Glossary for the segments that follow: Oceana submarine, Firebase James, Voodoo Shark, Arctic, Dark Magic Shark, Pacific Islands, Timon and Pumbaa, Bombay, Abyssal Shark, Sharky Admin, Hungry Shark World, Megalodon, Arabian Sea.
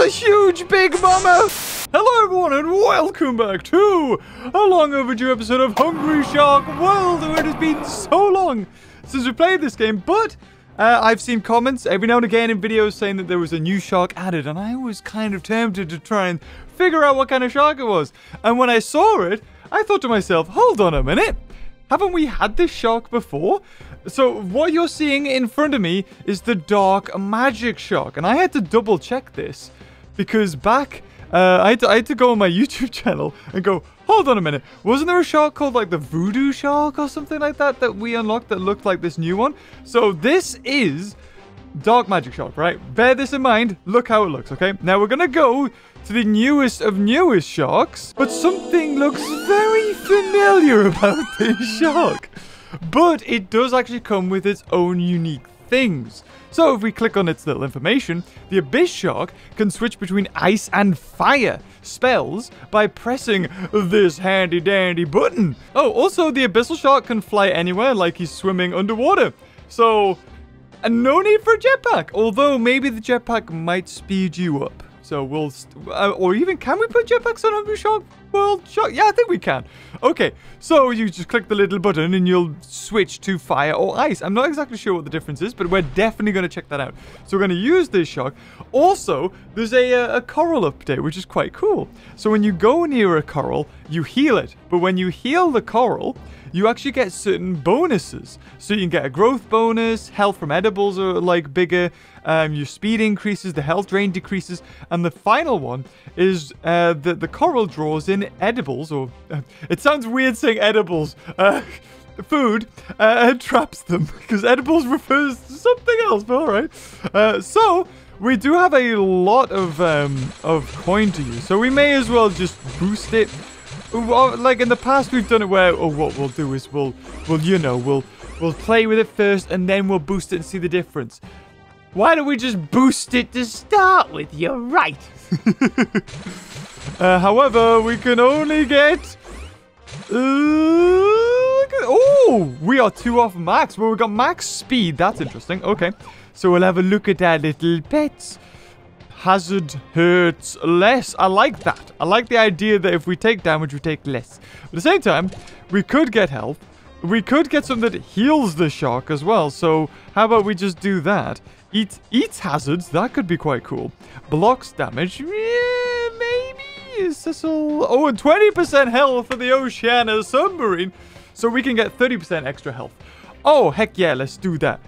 a huge big mama! Hello everyone and welcome back to a long overdue episode of Hungry Shark World. It has been so long since we played this game, but I've seen comments every now and again in videos saying that there was a new shark added, and I was kind of tempted to try and figure out what kind of shark it was. And when I saw it, I thought to myself, hold on a minute. Haven't we had this shark before? So what you're seeing in front of me is the Dark Magic Shark. And I had to double check this because back, I had to go on my YouTube channel and go, hold on a minute. Wasn't there a shark called like the Voodoo Shark or something like that that we unlocked that looked like this new one? So this is Dark Magic Shark, right? Bear this in mind. Look how it looks, okay? Now we're going to go to the newest of newest sharks, but something looks very familiar about this shark. But it does actually come with its own unique things. So if we click on its little information, the Abyss Shark can switch between ice and fire spells by pressing this handy dandy button. Oh, also the Abyssal Shark can fly anywhere like he's swimming underwater. So, and no need for a jetpack, although maybe the jetpack might speed you up. So we'll, or even, can we put jetpacks on Hungry Shark World Shark? Yeah, I think we can. Okay, so you just click the little button and you'll switch to fire or ice. I'm not exactly sure what the difference is, but we're definitely going to check that out. So we're going to use this shark. Also, there's a coral update, which is quite cool. So when you go near a coral, you heal it. But when you heal the coral, you actually get certain bonuses. So you can get a growth bonus, health from edibles are like bigger, your speed increases, the health drain decreases, and the final one is that the coral draws in edibles, or it sounds weird saying edibles, food, and traps them, because edibles refers to something else, but alright. So, we do have a lot of coin to use, so we may as well just boost it. Like in the past, we've done it where, or what we'll do is we'll play with it first and then we'll boost it and see the difference. Why don't we just boost it to start with? You're right. However, we can only get. Oh, we are 2 off max. Well, we got max speed. That's interesting. Okay, so we'll have a look at our little pets. Hazard hurts less. I like that. I like the idea that if we take damage, we take less. But at the same time, we could get health. We could get something that heals the shark as well. So how about we just do that? Eats hazards. That could be quite cool. Blocks damage. Yeah, maybe. Is this all? Oh, and 20% health for the Oceana submarine. So we can get 30% extra health. Oh, heck yeah. Let's do that.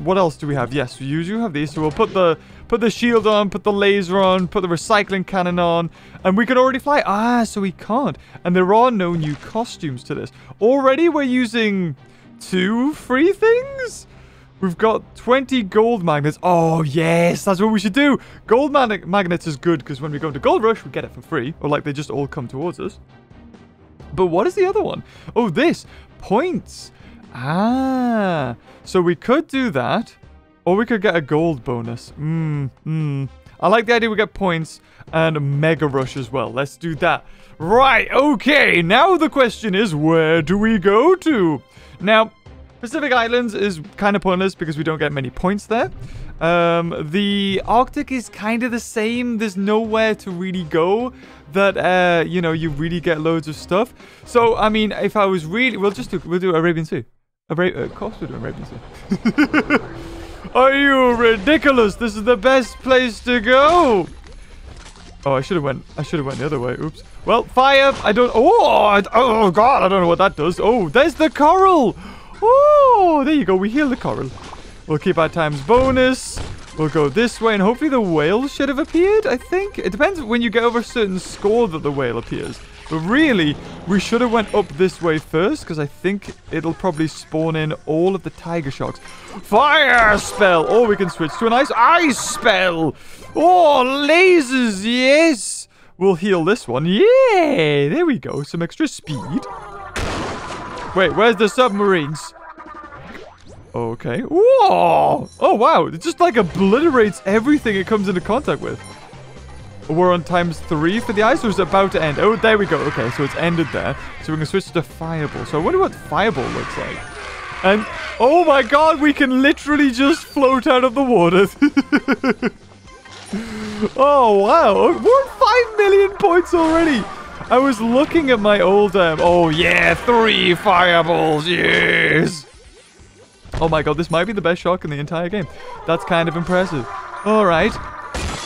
What else do we have? Yes, you do have these. So we'll put the... Put the shield on, put the laser on, put the recycling cannon on, and we can already fly. Ah, so we can't. And there are no new costumes to this. Already we're using 2 free things? We've got 20 gold magnets. Oh, yes, that's what we should do. Gold magnets is good because when we go into Gold Rush, we get it for free. Or like they just all come towards us. But what is the other one? Oh, this. Points. Ah, so we could do that. Or we could get a gold bonus. I like the idea we get points and a mega rush as well. Let's do that. Right, okay. Now the question is, where do we go to? Now, Pacific Islands is kind of pointless because we don't get many points there. The Arctic is kind of the same. There's nowhere to really go that, you know, you really get loads of stuff. So, I mean, if I was really... We'll do Arabian Sea. Of course we're doing Arabian Sea. Are you ridiculous? This is the best place to go. Oh, I should have went the other way. Oops. Well, fire. Oh God, I don't know what that does. Oh, there's the coral. Oh, there you go. We heal the coral. We'll keep our times bonus. We'll go this way, and hopefully the whale should have appeared, I think. It depends when you get over a certain score that the whale appears. But really, we should have went up this way first, because I think it'll probably spawn in all of the tiger sharks. Fire spell! Or we can switch to an ice spell! Oh, lasers, yes! We'll heal this one. Yeah! There we go, some extra speed. Wait, where's the submarines? Okay. Whoa! Oh, wow, it just like obliterates everything it comes into contact with. We're on times 3 for the ice, or is it about to end? Oh, there we go. Okay, so it's ended there. So we can switch to fireball. So I wonder what fireball looks like. And, oh my God, we can literally just float out of the water. Oh, wow. We're 5 million points already. I was looking at my old... oh, yeah. 3 fireballs. Yes. Oh, my God. This might be the best shark in the entire game. That's kind of impressive. All right.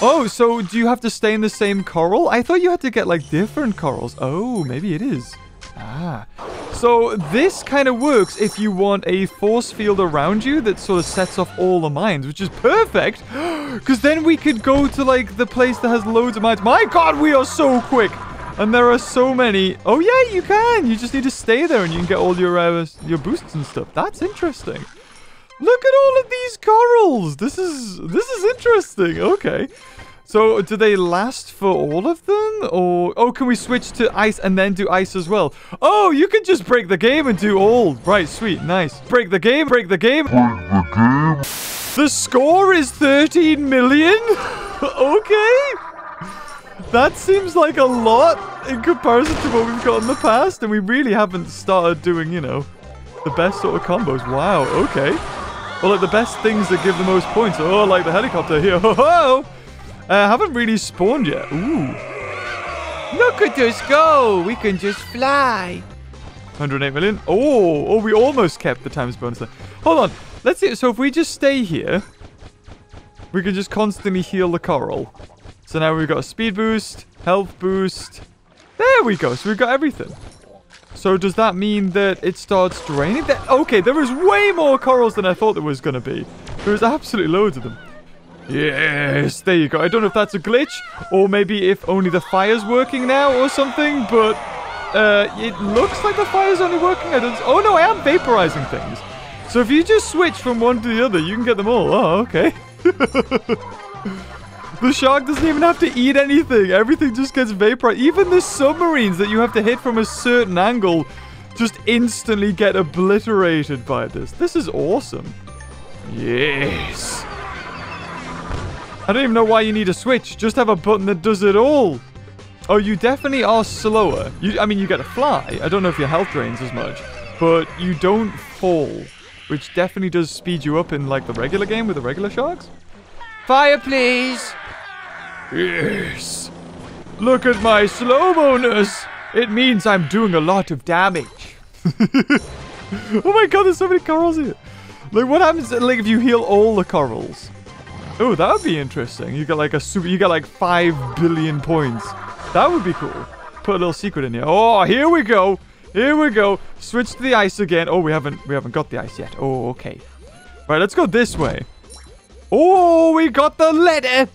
Oh, so do you have to stay in the same coral? I thought you had to get, like, different corals. Oh, maybe it is. Ah. So this kind of works if you want a force field around you that sort of sets off all the mines, which is perfect. Because then we could go to, like, the place that has loads of mines. My God, we are so quick. And there are so many. Oh, yeah, you can. You just need to stay there and you can get all your boosts and stuff. That's interesting. Look at all of these corals. This is interesting. Okay. So, do they last for all of them? Or... oh, can we switch to ice and then do ice as well? Oh, you can just break the game and do all. Right, sweet, nice. Break the game, break the game. Break the game. The score is 13 million? Okay. That seems like a lot in comparison to what we've got in the past. And we really haven't started doing, you know, the best sort of combos. Wow, okay. Well, like the best things that give the most points. Oh, like the helicopter here. Ho-ho! Haven't really spawned yet. Ooh. Look at us go. We can just fly. 108 million. Oh, oh, we almost kept the times bonus there. Hold on. Let's see. So if we just stay here, we can just constantly heal the coral. So now we've got a speed boost, health boost. There we go. So we've got everything. So does that mean that it starts draining? Okay, there is way more corals than I thought there was going to be. There is absolutely loads of them. Yes, there you go. I don't know if that's a glitch, or maybe if only the fire's working now or something, but it looks like the fire's only working. I don't... oh, no, I am vaporizing things. So if you just switch from one to the other, you can get them all. Oh, okay. The shark doesn't even have to eat anything. Everything just gets vaporized. Even the submarines that you have to hit from a certain angle just instantly get obliterated by this. This is awesome. Yes. I don't even know why you need a switch. Just have a button that does it all. Oh, you definitely are slower. I mean, you get to fly. I don't know if your health drains as much. But you don't fall. Which definitely does speed you up in, like, the regular game with the regular sharks. Fire, please. Yes. Look at my slow-mo-ness. It means I'm doing a lot of damage. Oh, my God. There's so many corals here. Like, what happens, like, if you heal all the corals? Oh, that would be interesting. You got like a super, you got like 5 billion points. That would be cool. Put a little secret in here. Oh, here we go. Here we go. Switch to the ice again. Oh, we haven't got the ice yet. Oh, okay. Right, let's go this way. Oh, we got the letter.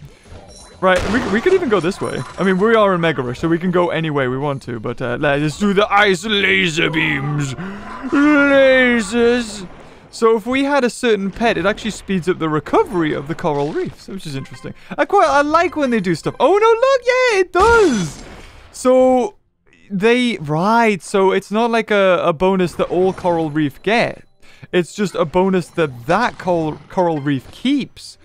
Right, we could even go this way. I mean, we are in Mega Rush, so we can go any way we want to. But let's do the ice laser beams. Lasers. So if we had a certain pet, it actually speeds up the recovery of the coral reefs, which is interesting. I like when they do stuff. Oh, no, look, yeah, it does. So they, right, so it's not like a bonus that all coral reef get. It's just a bonus that coral reef keeps.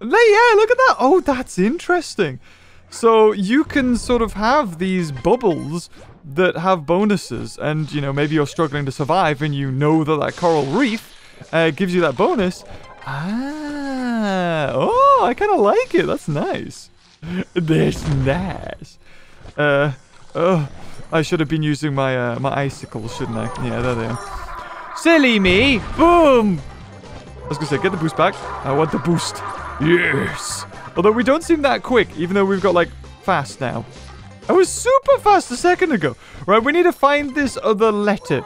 Yeah, look at that. Oh, that's interesting. So you can sort of have these bubbles that have bonuses, and you know, maybe you're struggling to survive and you know that that coral reef gives you that bonus. Ah, oh, I kind of like it. That's nice. That's nice. Oh, I should have been using my my icicles, shouldn't I? Yeah, there they are. Silly me. Boom. I was gonna say, get the boost back. I want the boost. Yes. Although we don't seem that quick, even though we've got like fast now. I was super fast a second ago. Right, we need to find this other letter.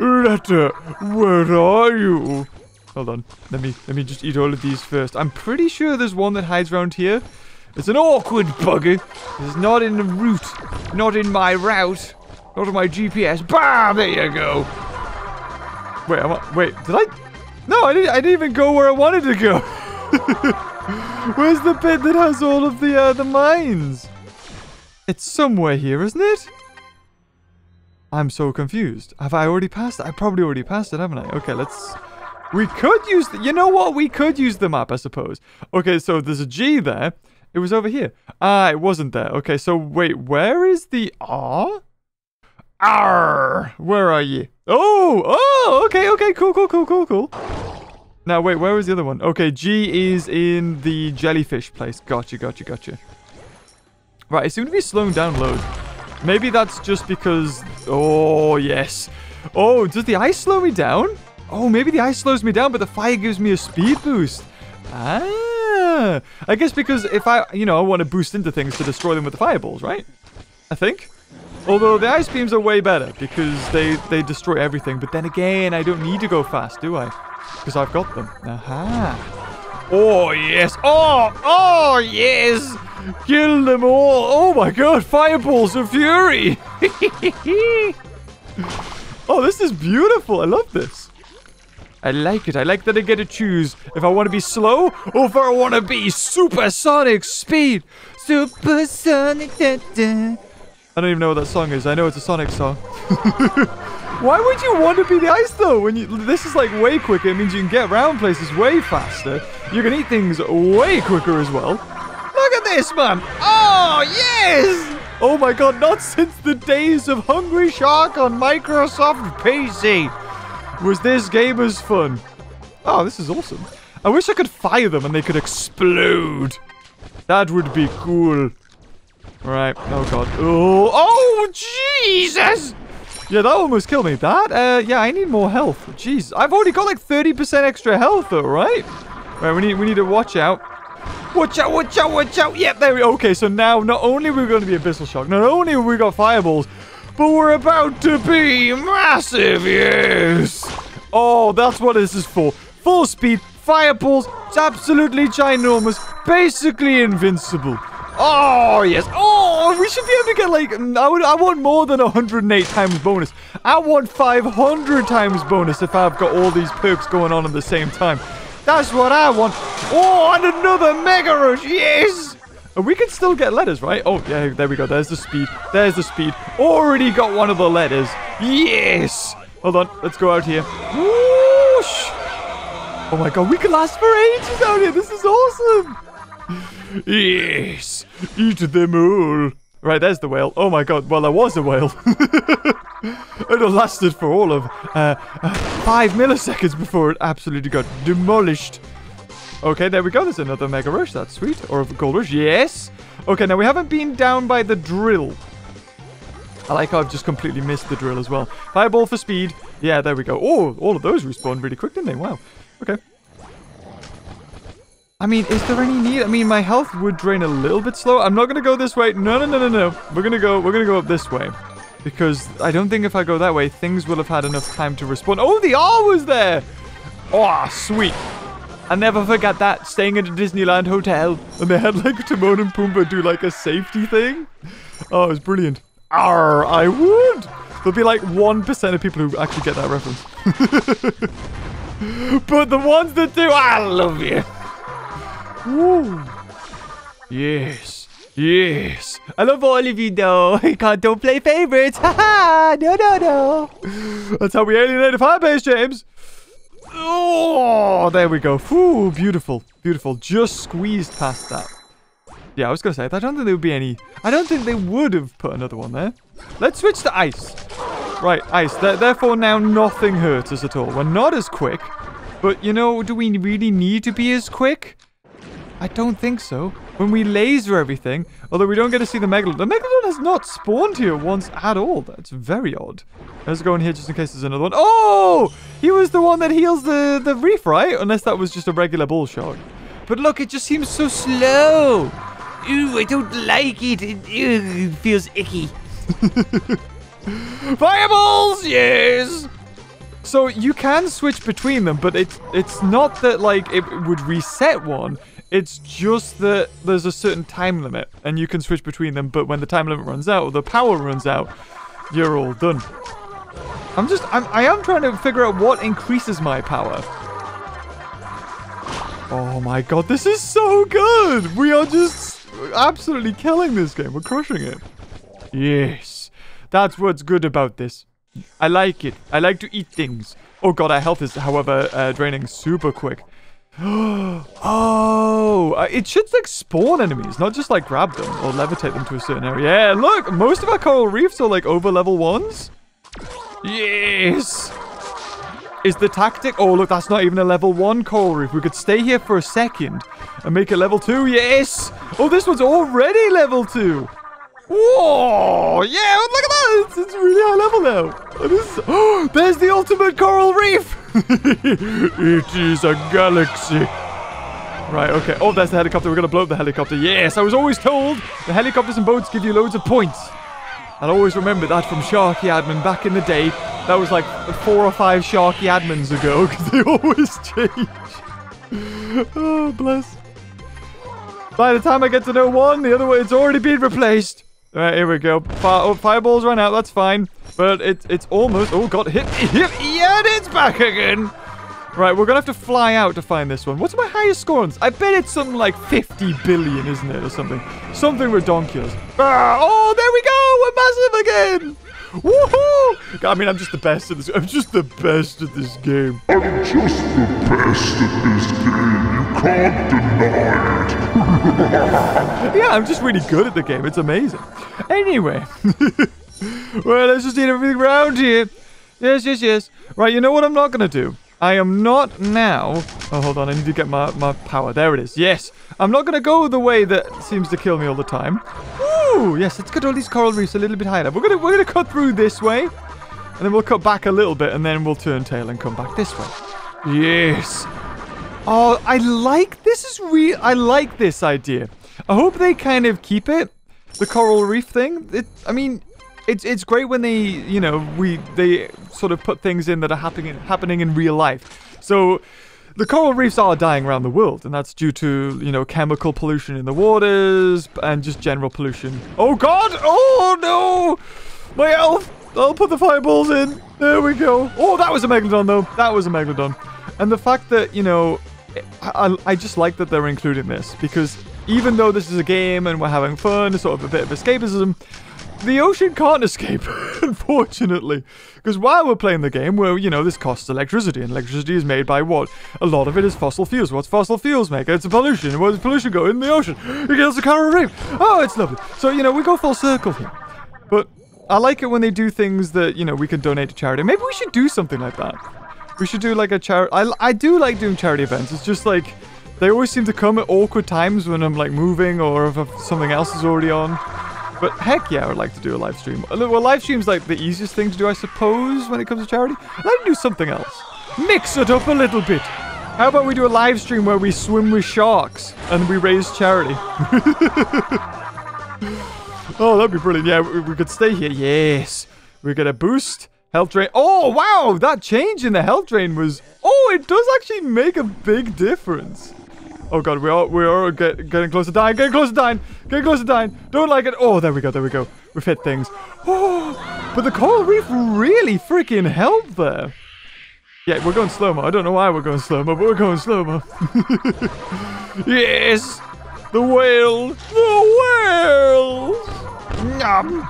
Letter, where are you? Hold on. Let me just eat all of these first. I'm pretty sure there's one that hides around here. It's an awkward bugger. It's not in the route. Not in my route. Not on my GPS. Bam! There you go. Wait, did I? No, I didn't even go where I wanted to go. Where's the bit that has all of the mines? It's somewhere here, isn't it? I'm so confused. Have I already passed it? I probably already passed it, haven't I? Okay, let's... we could use... you know what? We could use the map, I suppose. Okay, so there's a G there. It was over here. Ah, it wasn't there. Okay, so wait, where is the R? R! Where are you? Oh! Oh! Okay, cool. Now, wait, where was the other one? Okay, G is in the jellyfish place. Gotcha, gotcha, gotcha. Right, it seemed to be slowing down loads. Maybe that's just because... Oh, yes. Oh, does the ice slow me down? Oh, maybe the ice slows me down, but the fire gives me a speed boost. Ah. I guess because if I, you know, I want to boost into things to destroy them with the fireballs, right? I think. Although the ice beams are way better because they destroy everything. But then again, I don't need to go fast, do I? Because I've got them. Aha. Oh, yes. Oh, oh, yes. Kill them all. Oh, my God. Fireballs of fury. Oh, this is beautiful. I love this. I like it. I like that I get to choose if I want to be slow or if I want to be supersonic speed. Supersonic. Da, da. I don't even know what that song is. I know it's a Sonic song. Why would you want to be the ice, though? When you, this is like way quicker. It means you can get around places way faster. You can eat things way quicker as well. Look at this, man. Oh, yes. Oh, my God. Not since the days of Hungry Shark on Microsoft PC was this game as fun. Oh, this is awesome. I wish I could fire them and they could explode. That would be cool. Right. Oh, God. Oh, oh, Jesus. Yeah, that almost killed me. That, yeah, I need more health. Jeez. I've already got like 30% extra health, though, right? Right, we need to watch out. Watch out, watch out, watch out. Yep, there we go. Okay, so now not only are we going to be Abyssal Shark, not only have we got fireballs, but we're about to be massive, yes. Oh, that's what this is for. Full speed, fireballs, it's absolutely ginormous, basically invincible. Oh, yes. Oh, we should be able to get, like, I want more than 108 times bonus. I want 500 times bonus if I've got all these perks going on at the same time. That's what I want. Oh, and another Mega Rush. Yes. And we can still get letters, right? Oh, yeah, there we go. There's the speed. There's the speed. Already got one of the letters. Yes. Hold on. Let's go out here. Whoosh. Oh, my God. We can last for ages out here. This is awesome. Yes, eat them all. Right, there's the whale. Oh my God, well, I was a whale. It lasted for all of 5 milliseconds before it absolutely got demolished. Okay, there we go. There's another Mega Rush. That's sweet. Or a Gold Rush. Yes. Okay, now we haven't been down by the drill. I like how I've just completely missed the drill as well. Fireball for speed. Yeah, there we go. Oh, all of those respawned really quick, didn't they? Wow. Okay. I mean, is there any need? I mean, my health would drain a little bit slow. I'm not going to go this way. No, no, no, no, no. We're going to go up this way. Because I don't think if I go that way, things will have had enough time to respond. Oh, the R was there. Oh, sweet. I never forgot that. Staying at a Disneyland hotel. And they had, like, Timon and Pumbaa do, like, a safety thing. Oh, it was brilliant. Arr, I would. There'll be, like, 1% of people who actually get that reference. But the ones that do, I love you. Woo. Yes. Yes. I love all of you, though. I can't don't play favorites. Haha. No, no, no. That's how we alienated Firebase, James. Oh, there we go. Whew, beautiful. Beautiful. Just squeezed past that. Yeah, I was going to say, I don't think there would be any. I don't think they would have put another one there. Let's switch to ice. Right, ice. Therefore, now nothing hurts us at all. We're not as quick. But, you know, do we really need to be as quick? I don't think so. When we laser everything, although we don't get to see the Megalodon. The Megalodon has not spawned here once at all. That's very odd. Let's go in here just in case there's another one. Oh! He was the one that heals the reef, right? Unless that was just a regular bull shark. But look, it just seems so slow. Ooh, I don't like it. It feels icky. Fireballs! Yes! So you can switch between them, but it's not that, like, it would reset one. It's just that there's a certain time limit, and you can switch between them, but when the time limit runs out, or the power runs out, you're all done. I am trying to figure out what increases my power. Oh my God, this is so good! We are just absolutely killing this game. We're crushing it. Yes. That's what's good about this. I like it. I like to eat things. Oh God, our health is, however, draining super quick. Oh, it should, like, spawn enemies, not just, like, grab them or levitate them to a certain area. Yeah, look, most of our coral reefs are, like, over level 1s. Yes. is the tactic. Oh, look, that's not even a level 1 coral reef. We could stay here for a second and make it level 2. Yes! Oh, this one's already level 2. Whoa! Yeah, look at that! It's really high level now. Is, oh, there's the ultimate coral reef! It is a galaxy. Right, okay. Oh, there's the helicopter. We're going to blow up the helicopter. Yes, I was always told the helicopters and boats give you loads of points. I'll always remember that from Sharky Admin back in the day. That was like 4 or 5 Sharky Admins ago, because they always change. Oh, bless. By the time I get to know one, the other one, it's already been replaced. All right, here we go. Fireballs run out. That's fine. But it's almost... Oh, God. Hit. Yeah, and it's back again. Right, we're going to have to fly out to find this one. What's my highest score on? I bet it's something like 50 billion, isn't it? Or something. Something ridiculous. Oh, there we go. We're massive again. Woohoo! I mean, I'm just the best at this. I'm just the best at this game. I'm just the best at this game. You can't deny it. Yeah, I'm just really good at the game. It's amazing. Anyway. Well, let's just eat everything around here. Yes. Right, you know what I'm not going to do? I am not now... Oh, hold on. I need to get my power. There it is. Yes. I'm not going to go the way that seems to kill me all the time. Ooh, yes. Let's cut all these coral reefs a little bit higher up. We're going to cut through this way. And then we'll cut back a little bit. And then we'll turn tail and come back this way. Yes. Oh, I like... This is real... I like this idea. I hope they kind of keep it. The coral reef thing. I mean... It's great when they, you know, they sort of put things in that are happening in real life. So, the coral reefs are dying around the world, and that's due to, you know, chemical pollution in the waters, and just general pollution. Oh, God! Oh, no! My elf! I'll put the fireballs in. There we go. Oh, that was a Megalodon, though. That was a Megalodon. And the fact that, you know, I just like that they're including this, because even though this is a game and we're having fun, it's sort of a bit of escapism, the ocean can't escape, unfortunately. Because while we're playing the game, well, you know, this costs electricity. And electricity is made by what? A lot of it is fossil fuels. What's fossil fuels make? It's pollution. Where does pollution go? In the ocean. It kills the coral reef. Oh, it's lovely. So, you know, we go full circle here. But I like it when they do things that, you know, we can donate to charity. Maybe we should do something like that. We should do like a charity... I do like doing charity events. It's just like... They always seem to come at awkward times when I'm like moving or if something else is already on. But heck yeah, I would like to do a live stream. Well, live stream's like the easiest thing to do, I suppose, when it comes to charity. I'd like to do something else. Mix it up a little bit. How about we do a live stream where we swim with sharks and we raise charity? Oh, that'd be brilliant. Yeah, we could stay here. Yes. We get a boost. Health drain. Oh, wow. That change in the health drain was... Oh, it does actually make a big difference. Oh, God, we are getting close to dying. Getting close to dying. Don't like it. Oh, there we go. We've hit things. Oh, but the coral reef really freaking helped there. Yeah, we're going slow-mo. I don't know why we're going slow-mo, but we're going slow-mo. Yes! The whale! The whale! Nom!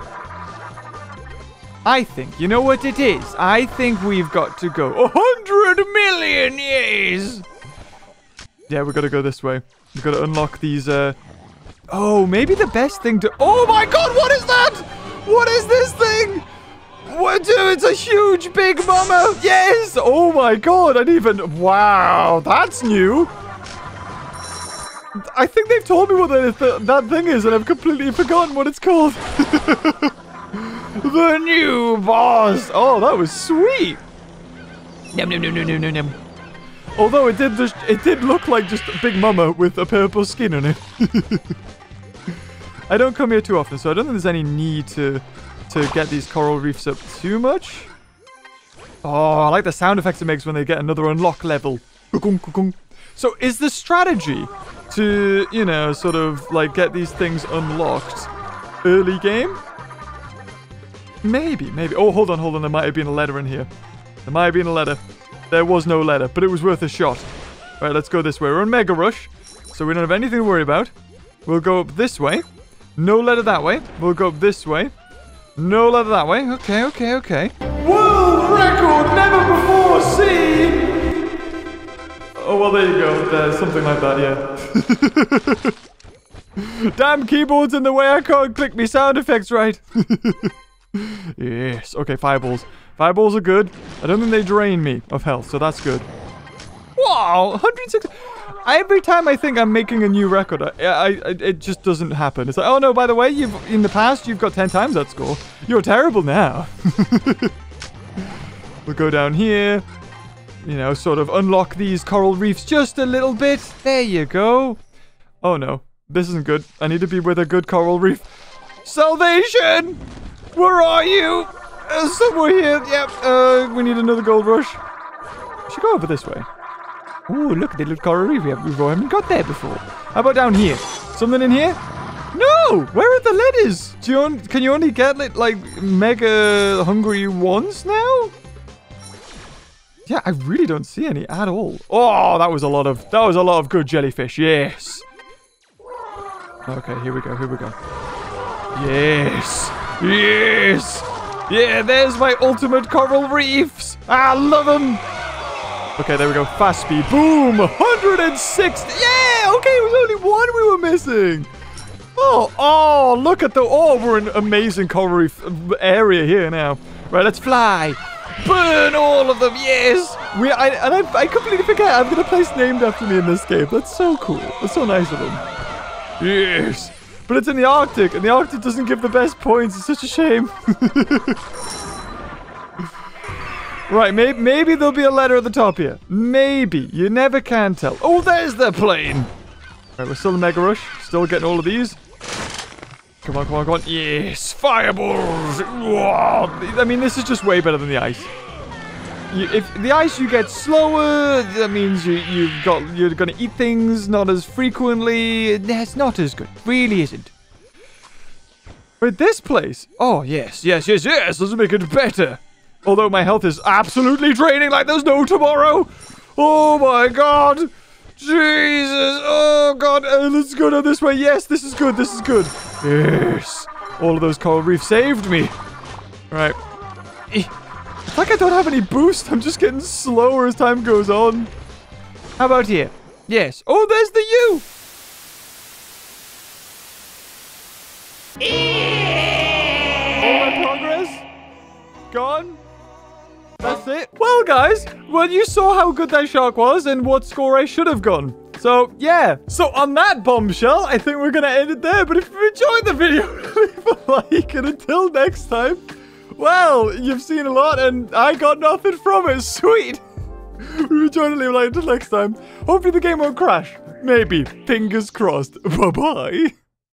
I think, you know what it is? I think we've got to go 100 million years! Yeah, we gotta go this way. We gotta unlock these, Oh, maybe the best thing to... Oh my God, what is that? What is this thing? What? It's a huge big mama. Yes! Oh my God, I didn't even... Wow, that's new. I think they've told me what that thing is, and I've completely forgotten what it's called. The new boss. Oh, that was sweet. Nom. Although it did look like just a big mama with a purple skin on it. I don't come here too often, so I don't think there's any need to get these coral reefs up too much. Oh, I like the sound effects it makes when they get another unlock level. So is the strategy to, you know, sort of like get these things unlocked early game? Maybe. Oh, hold on. There might have been a letter in here. There was no letter, but it was worth a shot. All right, let's go this way. We're on Mega Rush, so we don't have anything to worry about. We'll go up this way. No letter that way. We'll go up this way. No letter that way. Okay. World record never before seen! Oh, well, there you go. There's something like that, yeah. Damn keyboard's in the way. I can't click me sound effects right. Yes. Okay, fireballs. Fireballs are good. I don't think they drain me of health, so that's good. Wow, 160. Every time I think I'm making a new record, it just doesn't happen. It's like, oh no, by the way, in the past, you've got 10 times that score. You're terrible now. We'll go down here. You know, sort of unlock these coral reefs just a little bit. There you go. Oh no, this isn't good. I need to be with a good coral reef. Salvation! Where are you? Somewhere here. Yep, we need another gold rush. We should go over this way. Ooh, look, the little coral reef. We haven't got there before. How about down here? Something in here? No! Where are the letters? Can you only get, like, mega hungry ones now? Yeah, I really don't see any at all. Oh, that was a lot of good jellyfish. Yes. Okay, here we go. Yes. Yes. Yeah, there's my ultimate coral reefs. I love them. Okay, there we go. Fast speed. Boom. 160. Yeah, okay, it was only one we were missing. Oh, look at the... Oh, we're in an amazing coral reef area here now. Right, let's fly. Burn all of them, yes! I completely forget I've got a place named after me in this game. That's so cool. That's so nice of them. Yes! But it's in the Arctic, and the Arctic doesn't give the best points. It's such a shame. Right, maybe there'll be a letter at the top here. Maybe. You never can tell. Oh, there's the plane! Right, we're still in Mega Rush. Still getting all of these. Come on. Yes, fireballs. Whoa. I mean, this is just way better than the ice. If the ice, you get slower. That means you're going to eat things not as frequently. That's not as good. Really isn't. But this place. Oh, yes. This will make it better. Although my health is absolutely draining like there's no tomorrow. Oh, my God. Jesus. Oh, God. Let's go down this way. Yes, this is good. Yes! All of those coral reefs saved me! Alright. It's like I don't have any boost. I'm just getting slower as time goes on. How about here? Yes. Oh, there's the U! All my progress? Gone? That's it? Well, guys, you saw how good that shark was and what score I should have gone. So, yeah. So, on that bombshell, I think we're going to end it there. But if you enjoyed the video, leave a like. And until next time, well, you've seen a lot and I got nothing from it. Sweet. If you enjoyed it, leave a like until next time. Hopefully the game won't crash. Maybe. Fingers crossed. Bye-bye.